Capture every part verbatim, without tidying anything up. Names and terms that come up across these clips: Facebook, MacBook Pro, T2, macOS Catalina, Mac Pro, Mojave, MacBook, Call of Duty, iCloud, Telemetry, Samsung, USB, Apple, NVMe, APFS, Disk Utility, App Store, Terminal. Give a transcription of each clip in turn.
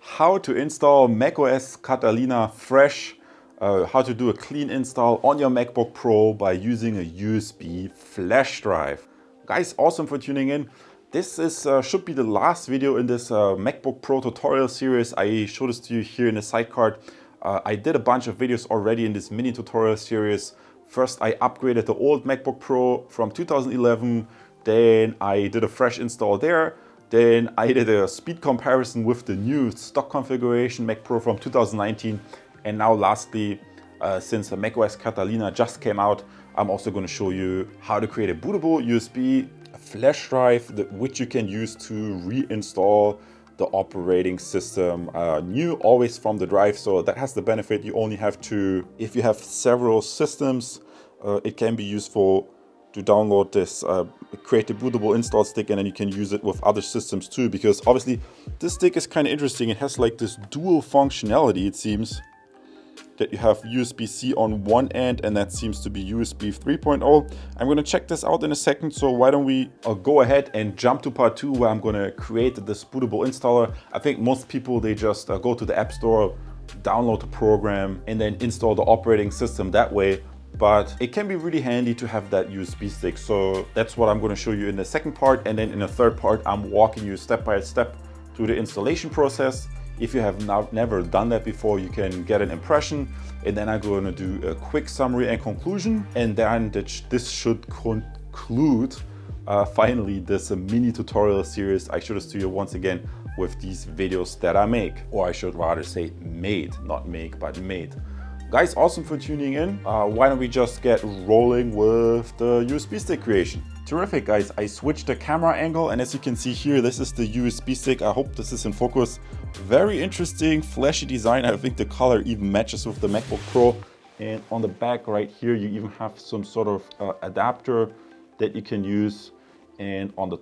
how to install macOS Catalina fresh, uh, how to do a clean install on your MacBook Pro by using a U S B flash drive. Guys, awesome for tuning in. This is uh, should be the last video in this uh, MacBook Pro tutorial series. I showed this to you here in the side card. Uh, I did a bunch of videos already in this mini tutorial series. First, I upgraded the old MacBook Pro from two thousand eleven, then I did a fresh install there. Then I did a speed comparison with the new stock configuration Mac Pro from two thousand nineteen. And now lastly, uh, since macOS Catalina just came out, I'm also going to show you how to create a bootable U S B flash drive, that, which you can use to reinstall the operating system uh, new always from the drive. So that has the benefit. You only have to, if you have several systems, uh, it can be useful to download this, uh, create a bootable install stick, and then you can use it with other systems too, because obviously this stick is kind of interesting. It has like this dual functionality, it seems, that you have U S B C on one end, and that seems to be U S B three point oh. I'm gonna check this out in a second, so why don't we uh, go ahead and jump to part two, where I'm gonna create this bootable installer. I think most people, they just uh, go to the App Store, download the program, and then install the operating system that way. But it can be really handy to have that U S B stick. So that's what I'm gonna show you in the second part. And then in the third part, I'm walking you step by step through the installation process. If you have not, never done that before, you can get an impression. And then I'm gonna do a quick summary and conclusion. And then this should conclude uh, finally this mini tutorial series. I showed this to you once again with these videos that I make, or I should rather say made, not make, but made. Guys, awesome for tuning in. Uh, why don't we just get rolling with the U S B stick creation? Terrific, guys. I switched the camera angle, and as you can see here, this is the U S B stick. I hope this is in focus. Very interesting, flashy design. I think the color even matches with the MacBook Pro. And on the back right here, you even have some sort of uh, adapter that you can use. And on the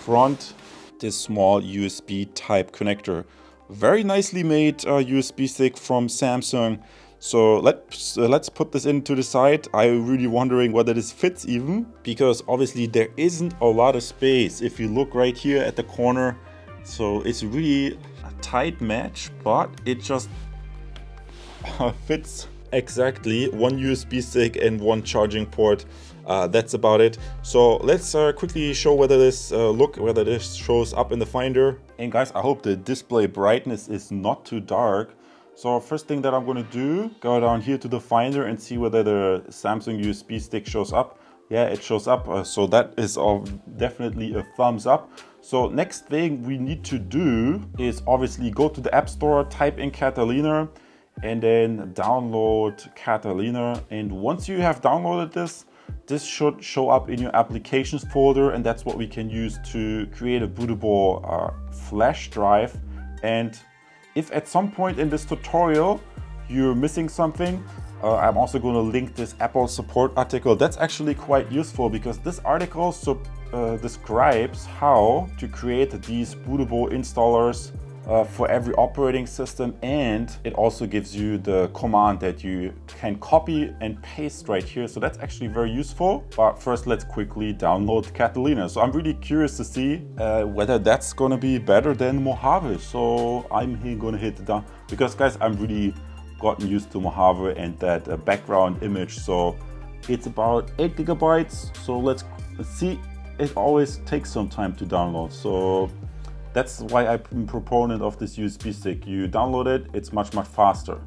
front, this small U S B type connector. Very nicely made uh, U S B stick from Samsung. So let's, uh, let's put this into the side. I'm really wondering whether this fits even, because obviously there isn't a lot of space if you look right here at the corner. So it's really a tight match, but it just uh, fits exactly. One U S B stick and one charging port. Uh, that's about it. So let's uh, quickly show whether this uh, look, whether this shows up in the Finder. And guys, I hope the display brightness is not too dark. So first thing that I'm gonna do, go down here to the Finder and see whether the Samsung U S B stick shows up. Yeah, it shows up, uh, so that is uh, definitely a thumbs up. So next thing we need to do is obviously go to the App Store, type in Catalina, and then download Catalina. And once you have downloaded this, this should show up in your applications folder, and that's what we can use to create a bootable uh, flash drive. And if at some point in this tutorial you're missing something, uh, I'm also going to link this Apple support article. That's actually quite useful, because this article so, uh, describes how to create these bootable installers uh, for every operating system, and it also gives you the command that you can copy and paste right here. So that's actually very useful. But first, let's quickly download Catalina. So I'm really curious to see uh, whether that's gonna be better than Mojave. So I'm here gonna hit down, because guys, I'm really gotten used to Mojave and that uh, background image. So it's about eight gigabytes. So let's see, it always takes some time to download. So that's why I'm a proponent of this U S B stick. You download it, it's much, much faster.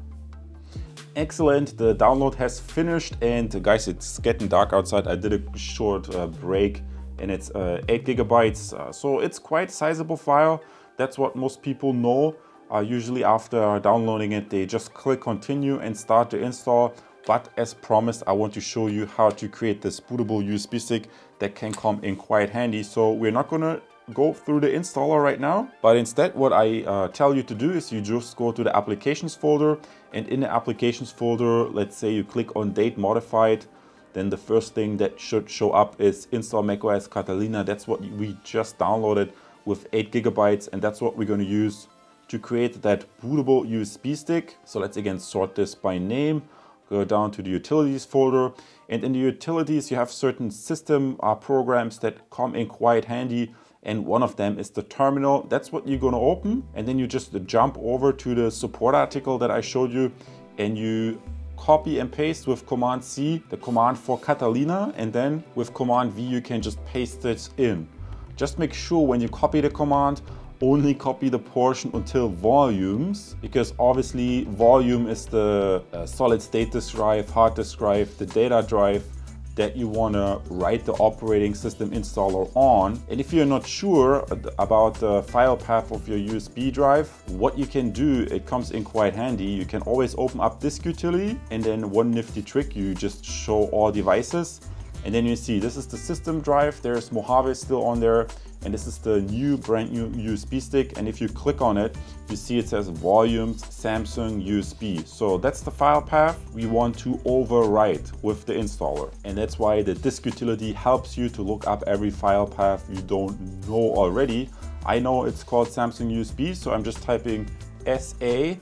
Excellent, the download has finished, and guys, it's getting dark outside. I did a short uh, break, and it's uh, eight gigabytes, uh, so it's quite sizable file. That's what most people know. Uh, usually after downloading it, they just click continue and start the install. But as promised, I want to show you how to create this bootable U S B stick that can come in quite handy. So we're not gonna go through the installer right now, but instead what I uh, tell you to do is you just go to the applications folder, and in the applications folder, let's say you click on date modified, then the first thing that should show up is install macOS Catalina. That's what we just downloaded with eight gigabytes, and that's what we're going to use to create that bootable U S B stick. So let's again sort this by name, go down to the utilities folder, and in the utilities you have certain system uh, programs that come in quite handy. and one of them is the terminal. That's what you're going to open, and then you just jump over to the support article that I showed you, and you copy and paste with command C the command for Catalina, and then with command V you can just paste it in. Just make sure when you copy the command, only copy the portion until volumes, because obviously volume is the uh, solid state disk drive, hard disk drive, the data drive that you want to write the operating system installer on. And if you're not sure about the file path of your U S B drive, what you can do, it comes in quite handy. You can always open up Disk Utility, and then one nifty trick, you just show all devices, and then you see this is the system drive, there's Mojave still on there, and this is the new brand new U S B stick. And if you click on it, you see it says volumes Samsung U S B. So that's the file path we want to overwrite with the installer. And that's why the Disk Utility helps you to look up every file path you don't know already. I know it's called Samsung U S B, so I'm just typing S A,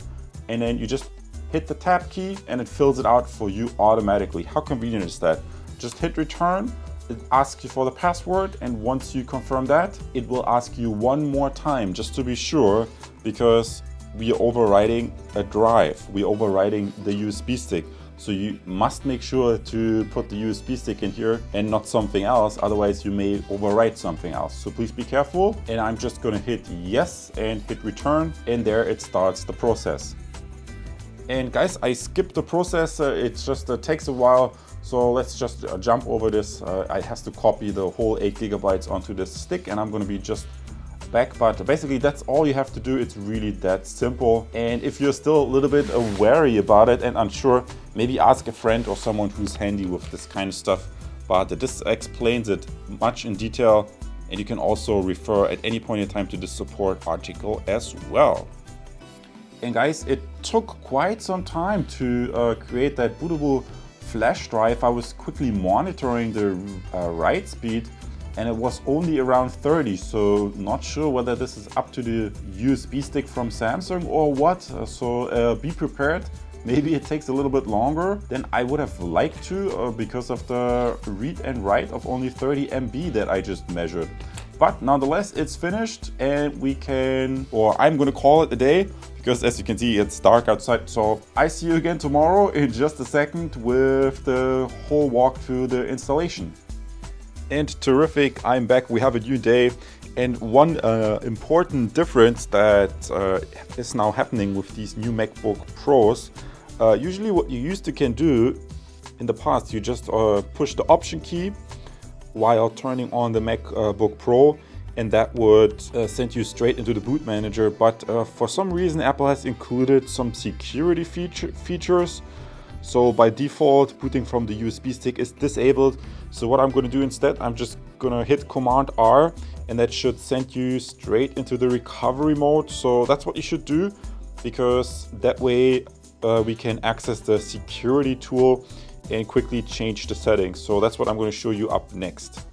and then you just hit the tab key and it fills it out for you automatically. How convenient is that? Just hit return. It asks you for the password, and once you confirm that, it will ask you one more time just to be sure, because we are overwriting a drive, we are overwriting the U S B stick. So you must make sure to put the U S B stick in here and not something else, otherwise you may overwrite something else. So please be careful, and I'm just gonna hit yes and hit return, and there it starts the process. And guys, I skipped the process, uh, it just uh, takes a while. So let's just jump over this. Uh, I have to copy the whole eight gigabytes onto this stick, and I'm gonna be just back. But basically that's all you have to do. It's really that simple. And if you're still a little bit wary about it and unsure, maybe ask a friend or someone who's handy with this kind of stuff. But this explains it much in detail, and you can also refer at any point in time to the support article as well. And guys, it took quite some time to uh, create that bootable flash drive. I was quickly monitoring the uh, write speed, and it was only around thirty, so not sure whether this is up to the U S B stick from Samsung or what. So uh, be prepared, maybe it takes a little bit longer than I would have liked to uh, because of the read and write of only thirty M B that I just measured. But nonetheless, it's finished, and we can, or I'm gonna call it a day, because as you can see, it's dark outside. So I see you again tomorrow in just a second with the whole walk through the installation. And terrific, I'm back, we have a new day. And one uh, important difference that uh, is now happening with these new MacBook Pros, uh, usually what you used to can do in the past, you just uh, push the option key while turning on the MacBook Pro, and that would uh, send you straight into the boot manager. But uh, for some reason Apple has included some security feature features, so by default booting from the U S B stick is disabled. So what I'm going to do instead, I'm just going to hit command R, and that should send you straight into the recovery mode. So that's what you should do, because that way uh, we can access the security tool and quickly change the settings. So that's what I'm going to show you up next.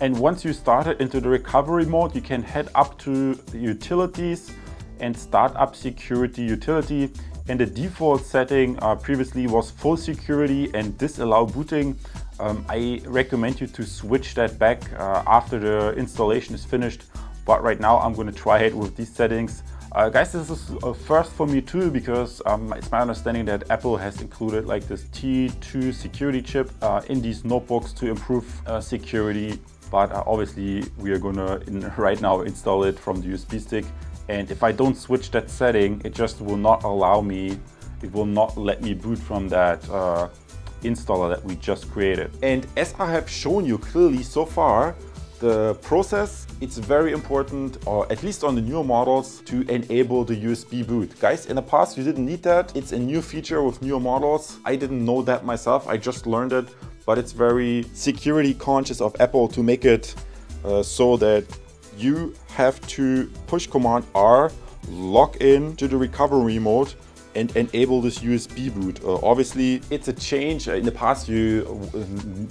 And once you started into the recovery mode, you can head up to the utilities and start up security utility. And the default setting uh, previously was full security and disallow booting. Um, I recommend you to switch that back uh, after the installation is finished. But right now I'm going to try it with these settings. Uh, guys, this is a first for me too, because um, it's my understanding that Apple has included like this T two security chip uh, in these notebooks to improve uh, security. But uh, obviously we are gonna in, right now install it from the U S B stick. And if I don't switch that setting, it just will not allow me, it will not let me boot from that uh, installer that we just created. And as I have shown you clearly so far, the process, it's very important, or at least on the newer models, to enable the U S B boot. Guys, in the past you didn't need that. It's a new feature with newer models. I didn't know that myself, I just learned it, but it's very security conscious of Apple to make it uh, so that you have to push command R, lock in to the recovery mode, and enable this U S B boot. Uh, obviously it's a change. In the past you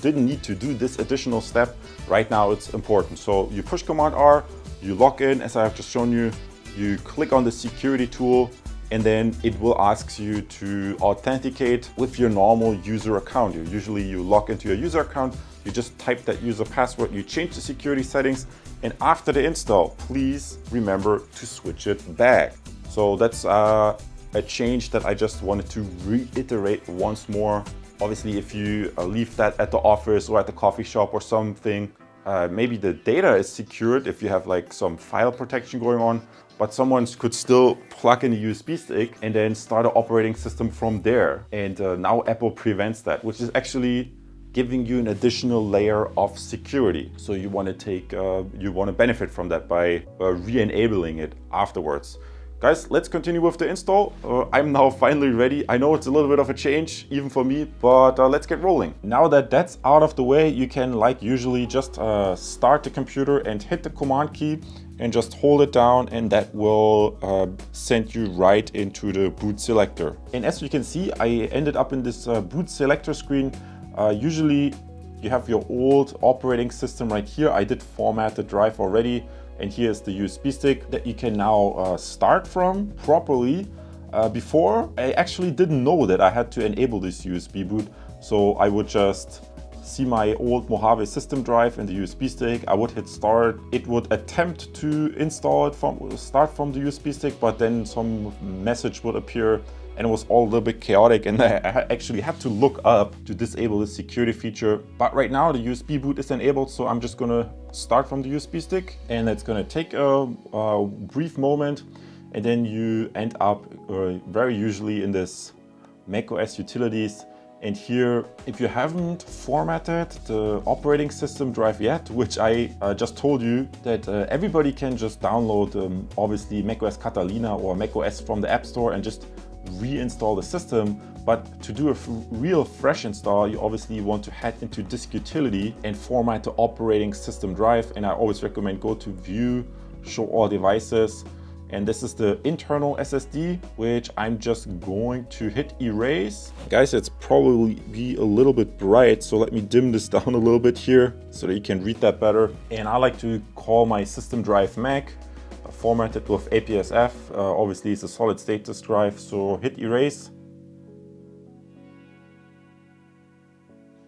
didn't need to do this additional step. Right now it's important. So you push command R, you lock in as I have just shown you, you click on the security tool, and then it will ask you to authenticate with your normal user account. You, usually you log into your user account, you just type that user password, you change the security settings, and after the install, please remember to switch it back. So that's uh, a change that I just wanted to reiterate once more. Obviously, if you uh, leave that at the office or at the coffee shop or something, uh, maybe the data is secured if you have like some file protection going on, but someone could still plug in a U S B stick and then start an operating system from there. And uh, now Apple prevents that, which is actually giving you an additional layer of security. So you want to take, uh, you want to benefit from that by uh, re-enabling it afterwards. Guys, let's continue with the install. Uh, I'm now finally ready. I know it's a little bit of a change, even for me, but uh, let's get rolling. Now that that's out of the way, you can, like usually, just uh, start the computer and hit the command key and just hold it down, and that will uh, send you right into the boot selector. And as you can see, I ended up in this uh, boot selector screen. Uh, usually, you have your old operating system right here. I did format the drive already. And here's the U S B stick that you can now uh, start from properly. Uh, before, I actually didn't know that I had to enable this U S B boot. So I would just see my old Mojave system drive and the U S B stick. I would hit start. It would attempt to install it from, start from the U S B stick, but then some message would appear and it was all a little bit chaotic, and I actually had to look up to disable the security feature. But right now the U S B boot is enabled, so I'm just gonna start from the U S B stick, and it's gonna take a, a brief moment, and then you end up uh, very usually in this macOS utilities. And here, if you haven't formatted the operating system drive yet, which I uh, just told you that uh, everybody can just download um, obviously macOS Catalina or macOS from the App Store and just reinstall the system, but to do a real fresh install, you obviously want to head into Disk Utility and format the operating system drive. And I always recommend go to View, Show All Devices, and this is the internal S S D, which I'm just going to hit erase. Guys, it's probably be a little bit bright, so let me dim this down a little bit here so that you can read that better. And I like to call my system drive Mac, formatted with A P F S. Uh, obviously, it's a solid state disk drive, so hit erase.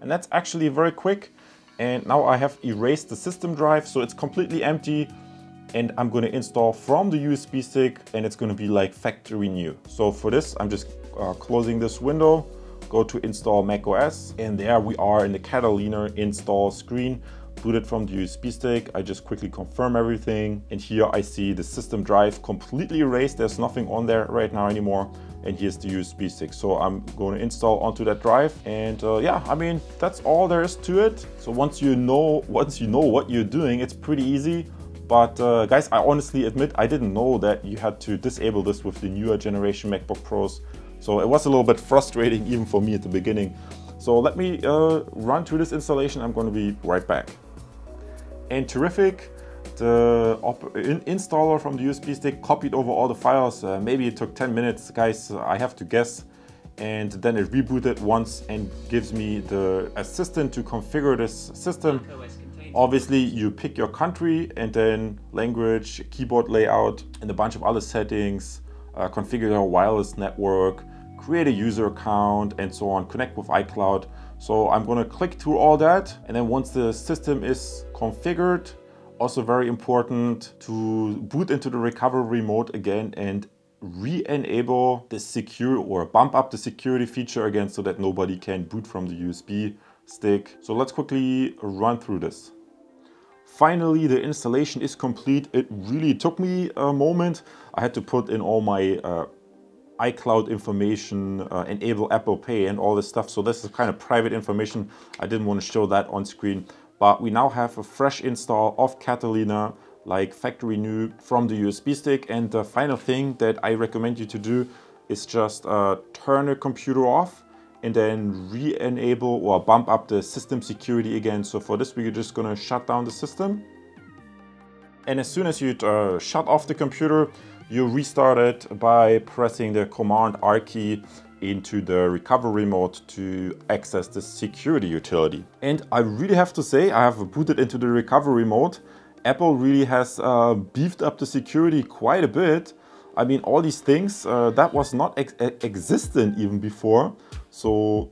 And that's actually very quick. And now I have erased the system drive, so it's completely empty. And I'm going to install from the U S B stick, and it's going to be like factory new. So for this, I'm just uh, closing this window, go to install macOS, and there we are in the Catalina install screen. Booted from the U S B stick, I just quickly confirm everything, and here I see the system drive completely erased. There's nothing on there right now anymore, and here's the U S B stick. So I'm going to install onto that drive, and uh, yeah, I mean, that's all there is to it. So once you know, once you know what you're doing, it's pretty easy. But uh, guys, I honestly admit I didn't know that you had to disable this with the newer generation MacBook Pros. So it was a little bit frustrating even for me at the beginning. So let me uh, run through this installation. I'm going to be right back. And terrific, the in installer from the U S B stick copied over all the files. Uh, maybe it took ten minutes, guys, I have to guess. And then it rebooted once and gives me the assistant to configure this system. Obviously, you pick your country and then language, keyboard layout, and a bunch of other settings. Uh, configure your wireless network, create a user account, and so on, connect with iCloud. So I'm gonna click through all that, and then once the system is configured, also very important to boot into the recovery mode again and re-enable the secure, or bump up the security feature again, so that nobody can boot from the U S B stick. So let's quickly run through this. Finally, the installation is complete. It really took me a moment. I had to put in all my uh, iCloud information, uh, enable Apple Pay and all this stuff. So this is kind of private information. I didn't want to show that on screen, but we now have a fresh install of Catalina, like factory new, from the U S B stick. And the final thing that I recommend you to do is just uh, turn your computer off and then re-enable or bump up the system security again. So for this, we're just going to shut down the system. And as soon as you uh, shut off the computer, you restart it by pressing the Command R key into the recovery mode to access the security utility. And I really have to say, I have booted into the recovery mode. Apple really has uh, beefed up the security quite a bit. I mean, all these things, uh, that was not ex existent even before. So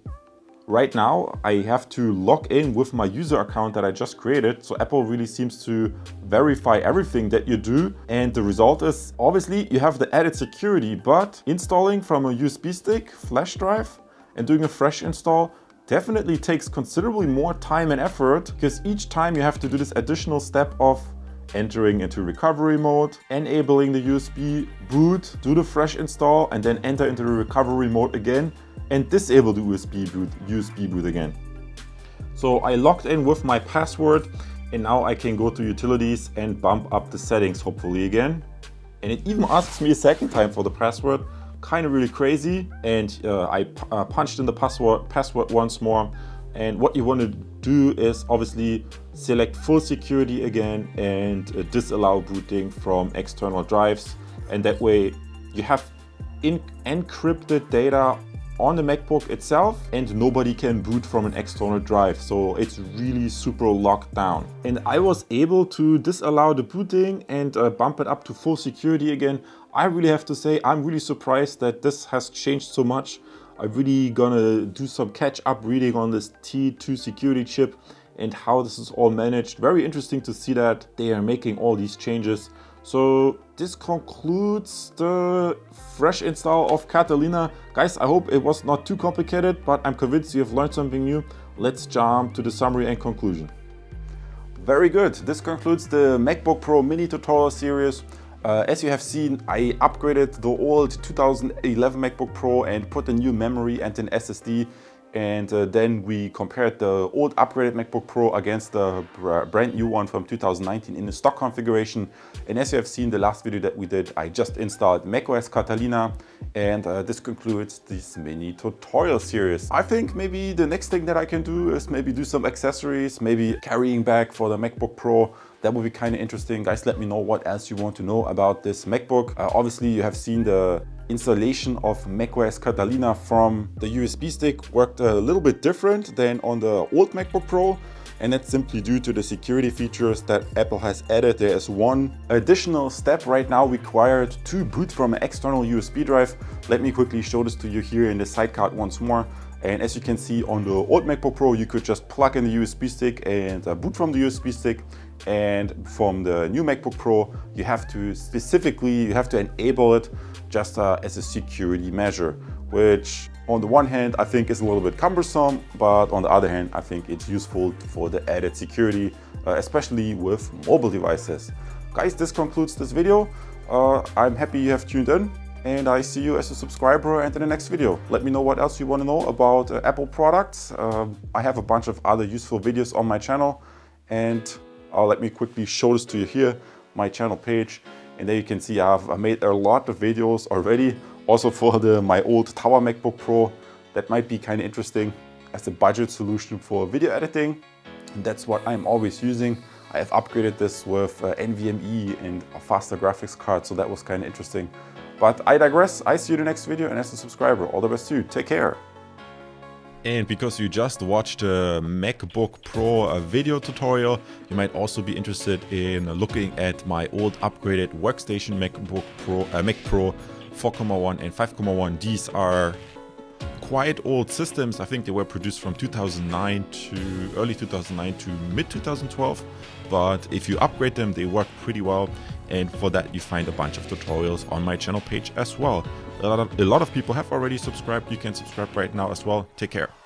right now I have to log in with my user account that I just created. So Apple really seems to verify everything that you do. And the result is, obviously you have the added security, but installing from a U S B stick, flash drive, and doing a fresh install definitely takes considerably more time and effort, because each time you have to do this additional step of entering into recovery mode, enabling the U S B, boot, do the fresh install, and then enter into the recovery mode again and disable the U S B boot, U S B boot again. So I logged in with my password, and now I can go to utilities and bump up the settings hopefully again. And it even asks me a second time for the password, kind of really crazy. And uh, I uh, punched in the password, password once more. And what you want to do is obviously select full security again and uh, disallow booting from external drives. And that way you have in encrypted data on the MacBook itself, and nobody can boot from an external drive. So it's really super locked down. And I was able to disallow the booting and uh, bump it up to full security again. I really have to say, I'm really surprised that this has changed so much. I'm really gonna do some catch-up reading on this T two security chip and how this is all managed. Very interesting to see that they are making all these changes. So this concludes the fresh install of Catalina. Guys, I hope it was not too complicated, but I'm convinced you have learned something new. Let's jump to the summary and conclusion. Very good. This concludes the MacBook Pro mini tutorial series. Uh, as you have seen, I upgraded the old two thousand eleven MacBook Pro and put a new memory and an S S D. And uh, then we compared the old upgraded MacBook Pro against the brand new one from two thousand nineteen in the stock configuration. And as you have seen the last video that we did, I just installed macOS Catalina. And uh, this concludes this mini tutorial series. I think maybe the next thing that I can do is maybe do some accessories, maybe carrying bag for the MacBook Pro. That would be kind of interesting. Guys, let me know what else you want to know about this MacBook. Uh, obviously, you have seen the installation of macOS Catalina from the U S B stick worked a little bit different than on the old MacBook Pro. And that's simply due to the security features that Apple has added. There is one additional step right now required to boot from an external U S B drive. Let me quickly show this to you here in the side card once more. And as you can see on the old MacBook Pro, you could just plug in the U S B stick and uh, boot from the U S B stick. And from the new MacBook Pro, you have to specifically, you have to enable it just uh, as a security measure, which on the one hand, I think is a little bit cumbersome, but on the other hand, I think it's useful for the added security, uh, especially with mobile devices. Guys, this concludes this video. Uh, I'm happy you have tuned in, and I see you as a subscriber and in the next video. Let me know what else you want to know about uh, Apple products. Uh, I have a bunch of other useful videos on my channel, and Uh, let me quickly show this to you here, my channel page. And there you can see I've made a lot of videos already. Also for the my old Tower MacBook Pro. That might be kind of interesting as a budget solution for video editing. And that's what I'm always using. I have upgraded this with uh, N V M E and a faster graphics card. So that was kind of interesting. But I digress. I see you in the next video. And as a subscriber, all the best to you. Take care. And because you just watched a MacBook Pro video tutorial, you might also be interested in looking at my old upgraded workstation MacBook Pro, uh, Mac Pro four point one and five point one. These are quite old systems. I think they were produced from two thousand nine to early two thousand nine to mid two thousand twelve. But if you upgrade them, they work pretty well. And for that, you find a bunch of tutorials on my channel page as well. A lot, of, a lot of people have already subscribed. You can subscribe right now as well. Take care.